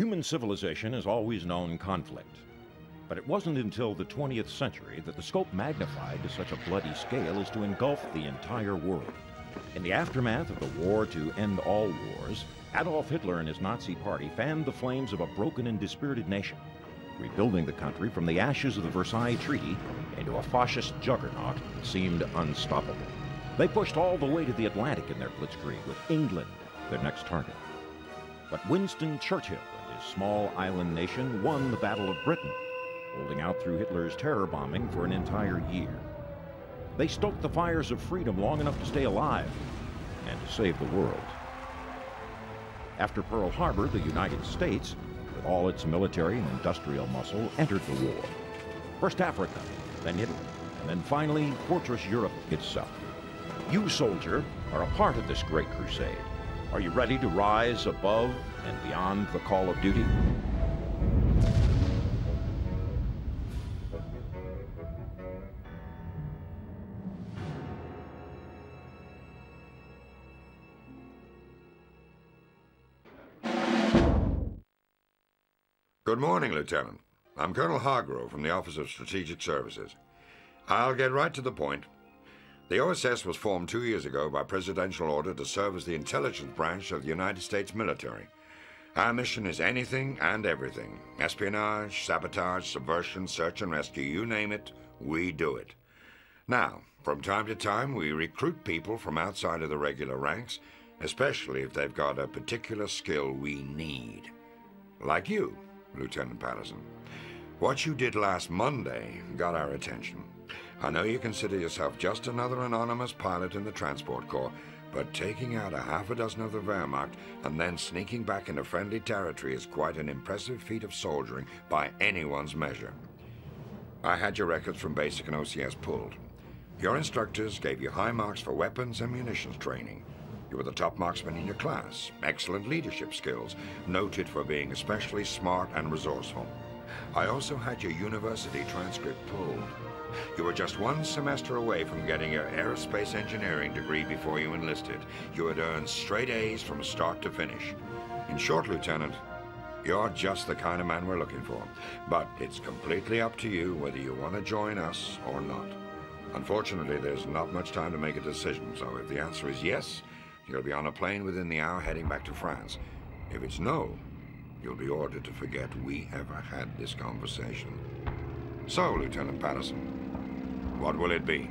Human civilization has always known conflict, but it wasn't until the 20th century that the scope magnified to such a bloody scale as to engulf the entire world. In the aftermath of the war to end all wars, Adolf Hitler and his Nazi party fanned the flames of a broken and dispirited nation, rebuilding the country from the ashes of the Versailles Treaty into a fascist juggernaut that seemed unstoppable. They pushed all the way to the Atlantic in their blitzkrieg, with England their next target. But Winston Churchill and his small island nation won the Battle of Britain, holding out through Hitler's terror bombing for an entire year. They stoked the fires of freedom long enough to stay alive and to save the world. After Pearl Harbor, the United States, with all its military and industrial muscle, entered the war. First Africa, then Italy, and then finally Fortress Europe itself. You, soldier, are a part of this great crusade. Are you ready to rise above and beyond the call of duty? Good morning, Lieutenant. I'm Colonel Hargrove from the Office of Strategic Services. I'll get right to the point. The OSS was formed 2 years ago by presidential order to serve as the intelligence branch of the United States military. Our mission is anything and everything. Espionage, sabotage, subversion, search and rescue, you name it, we do it. Now, from time to time, we recruit people from outside of the regular ranks, especially if they've got a particular skill we need. Like you, Lieutenant Patterson. What you did last Monday got our attention. I know you consider yourself just another anonymous pilot in the Transport Corps, but taking out a half a dozen of the Wehrmacht and then sneaking back into friendly territory is quite an impressive feat of soldiering by anyone's measure. I had your records from basic and OCS pulled. Your instructors gave you high marks for weapons and munitions training. You were the top marksman in your class, excellent leadership skills, noted for being especially smart and resourceful. I also had your university transcript pulled. You were just one semester away from getting your aerospace engineering degree before you enlisted. You had earned straight A's from start to finish. In short, Lieutenant, you're just the kind of man we're looking for, but it's completely up to you whether you want to join us or not. Unfortunately, there's not much time to make a decision, so if the answer is yes, you'll be on a plane within the hour heading back to France. If it's no, you'll be ordered to forget we ever had this conversation. So, Lieutenant Patterson, what will it be?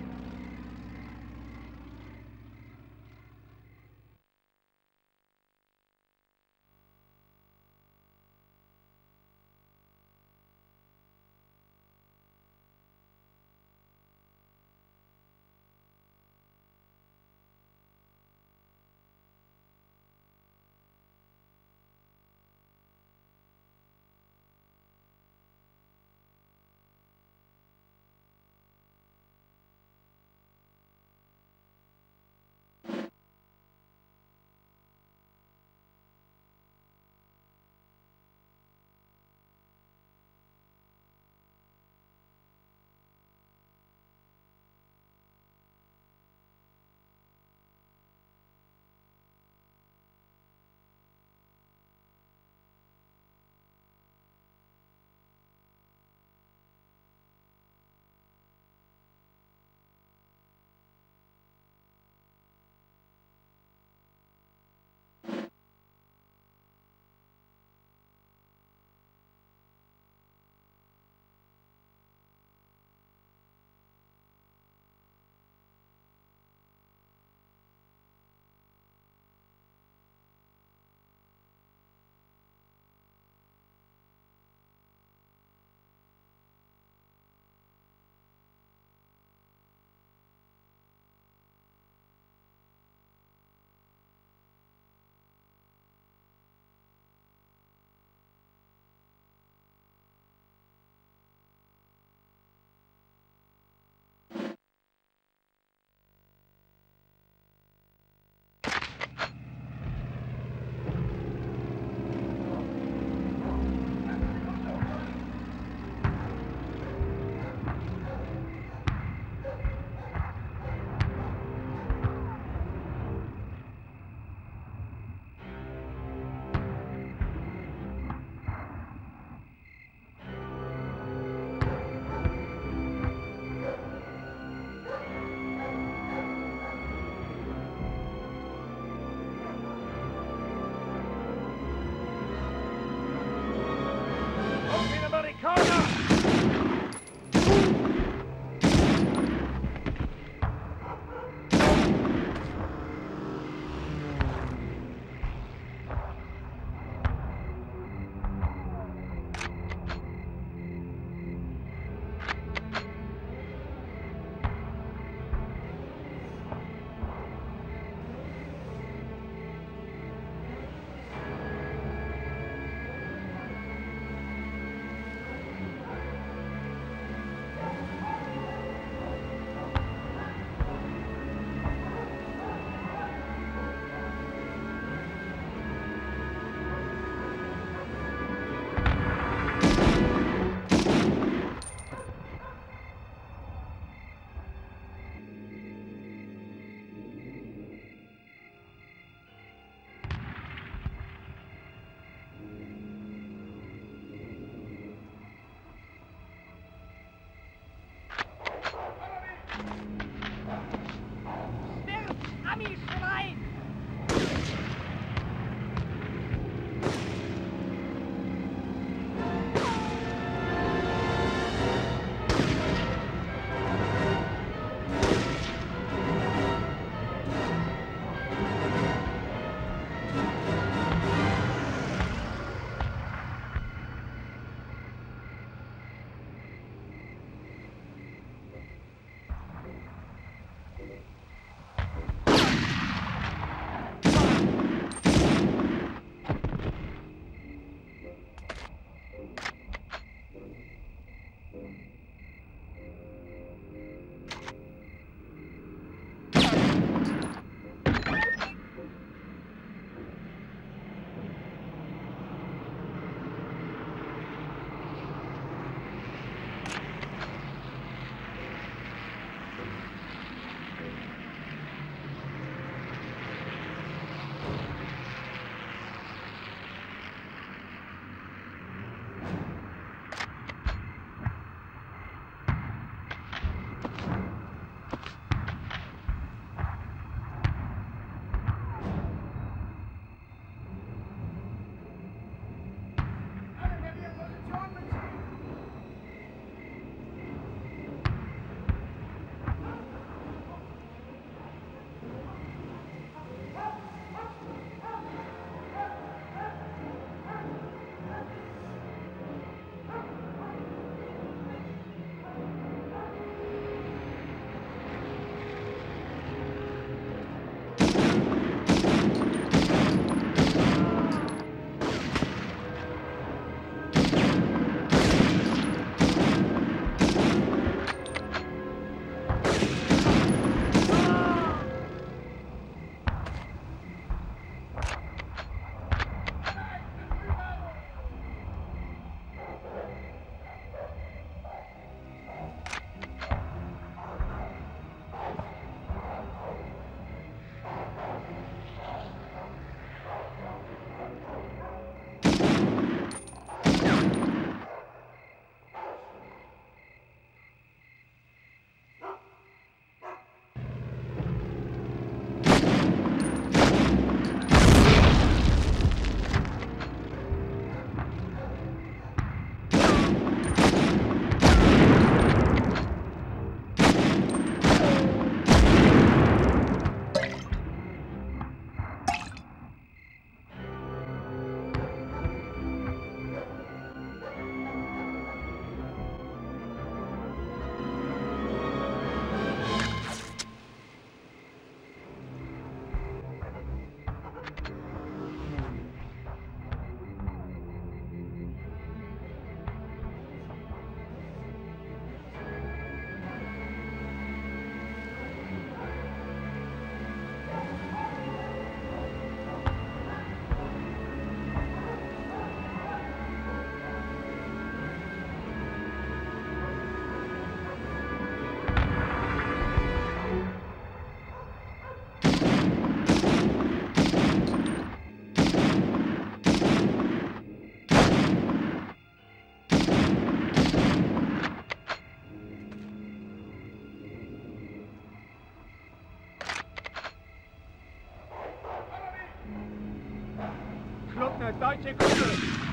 Deutsche Gruppe.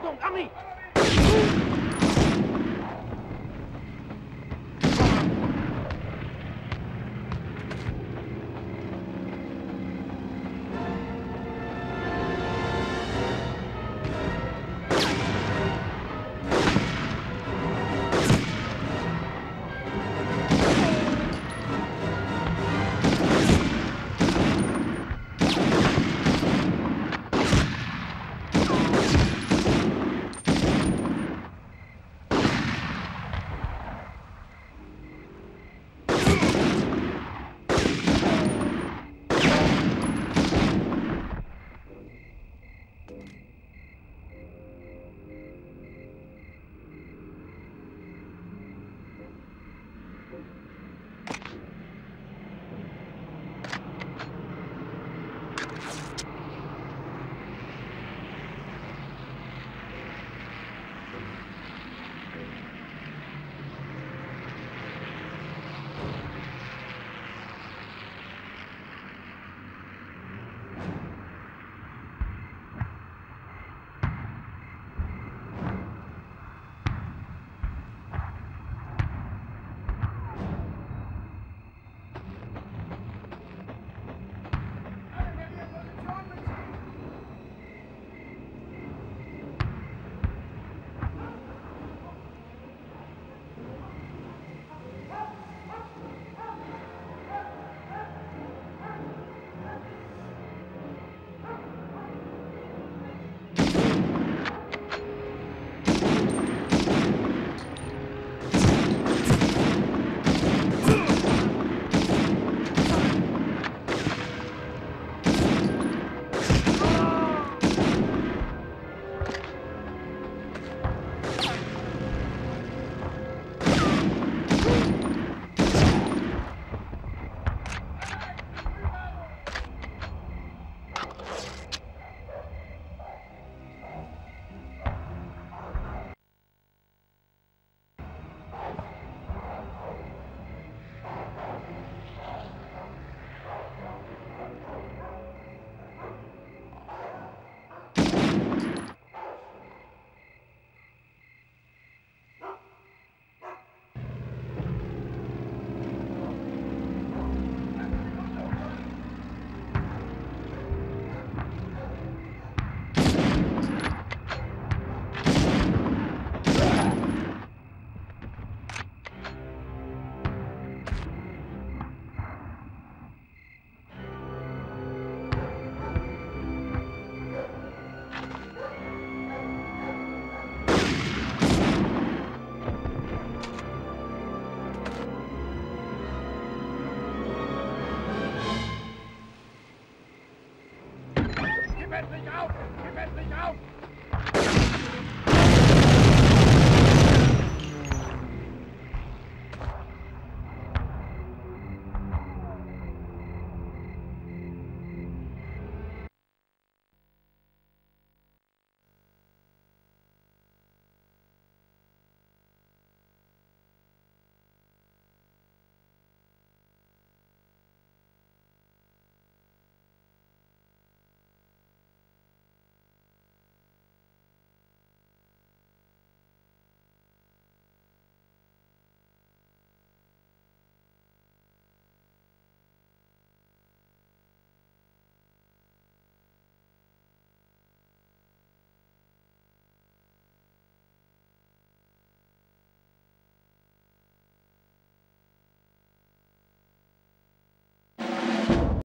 Come on, Ami!